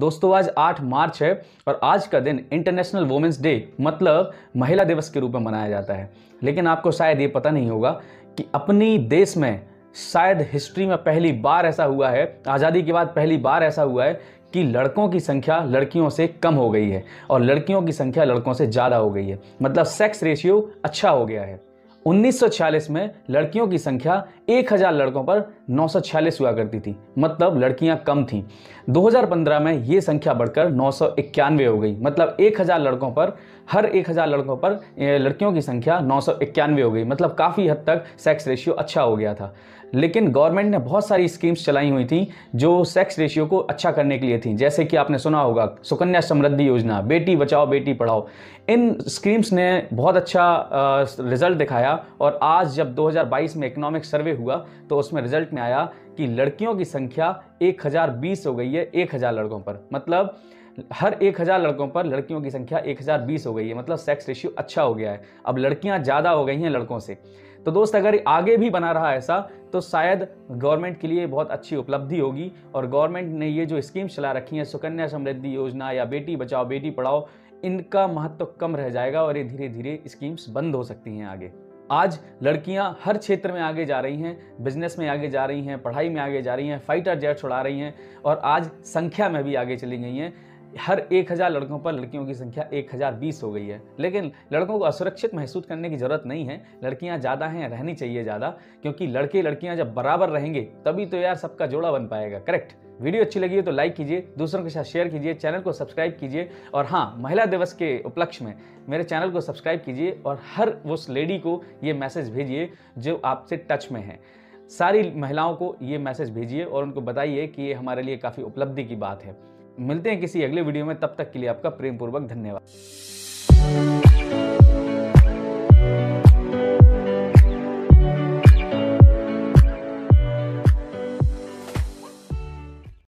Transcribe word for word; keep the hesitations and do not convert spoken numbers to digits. दोस्तों आज आठ मार्च है और आज का दिन इंटरनेशनल वुमेन्स डे मतलब महिला दिवस के रूप में मनाया जाता है। लेकिन आपको शायद ये पता नहीं होगा कि अपनी देश में शायद हिस्ट्री में पहली बार ऐसा हुआ है, आज़ादी के बाद पहली बार ऐसा हुआ है कि लड़कों की संख्या लड़कियों से कम हो गई है और लड़कियों की संख्या लड़कों से ज़्यादा हो गई है, मतलब सेक्स रेशियो अच्छा हो गया है। उन्नीस सौ छियालीस में लड़कियों की संख्या एक हज़ार लड़कों पर नौ सौ छियालीस हुआ करती थी, मतलब लड़कियां कम थीं। दो हज़ार पंद्रह में ये संख्या बढ़कर नौ सौ इक्यानवे हो गई, मतलब एक हज़ार लड़कों पर हर एक हज़ार लड़कों पर लड़कियों की संख्या नौ सौ इक्यानवे हो गई, मतलब काफ़ी हद तक सेक्स रेशियो अच्छा हो गया था। लेकिन गवर्नमेंट ने बहुत सारी स्कीम्स चलाई हुई थी जो सेक्स रेशियो को अच्छा करने के लिए थी, जैसे कि आपने सुना होगा सुकन्या समृद्धि योजना, बेटी बचाओ बेटी पढ़ाओ। इन स्कीम्स ने बहुत अच्छा रिजल्ट दिखाया और आज जब दो हज़ार बाईस में इकोनॉमिक सर्वे हुआ तो उसमें रिजल्ट में आया कि लड़कियों की संख्या एक हज़ार बीस हो गई है एक हज़ार लड़कों पर, मतलब हर एक हज़ार लड़कों पर लड़कियों की संख्या एक हज़ार बीस हो गई है, मतलब सेक्स रेशियो अच्छा हो गया है। अब लड़कियां ज़्यादा हो गई हैं लड़कों से। तो दोस्त अगर आगे भी बना रहा ऐसा तो शायद गवर्नमेंट के लिए बहुत अच्छी उपलब्धि होगी। और गवर्नमेंट ने ये जो स्कीम्स चला रखी हैं सुकन्या समृद्धि योजना या बेटी बचाओ बेटी पढ़ाओ, इनका महत्व कम रह जाएगा और ये धीरे धीरे स्कीम्स बंद हो सकती हैं आगे। आज लड़कियां हर क्षेत्र में आगे जा रही हैं, बिजनेस में आगे जा रही हैं, पढ़ाई में आगे जा रही हैं, फाइटर जेट्स उड़ा रही हैं और आज संख्या में भी आगे चली गई हैं। हर एक हज़ार लड़कों पर लड़कियों की संख्या एक हज़ार बीस हो गई है। लेकिन लड़कों को असुरक्षित महसूस करने की ज़रूरत नहीं है, लड़कियां ज़्यादा हैं, रहनी चाहिए ज़्यादा, क्योंकि लड़के लड़कियां जब बराबर रहेंगे तभी तो यार सबका जोड़ा बन पाएगा, करेक्ट। वीडियो अच्छी लगी है तो लाइक कीजिए, दूसरों के साथ शेयर कीजिए, चैनल को सब्सक्राइब कीजिए और हाँ, महिला दिवस के उपलक्ष्य में मेरे चैनल को सब्सक्राइब कीजिए और हर उस लेडी को ये मैसेज भेजिए जो आपसे टच में है। सारी महिलाओं को ये मैसेज भेजिए और उनको बताइए कि ये हमारे लिए काफ़ी उपलब्धि की बात है। मिलते हैं किसी अगले वीडियो में, तब तक के लिए आपका प्रेमपूर्वक धन्यवाद।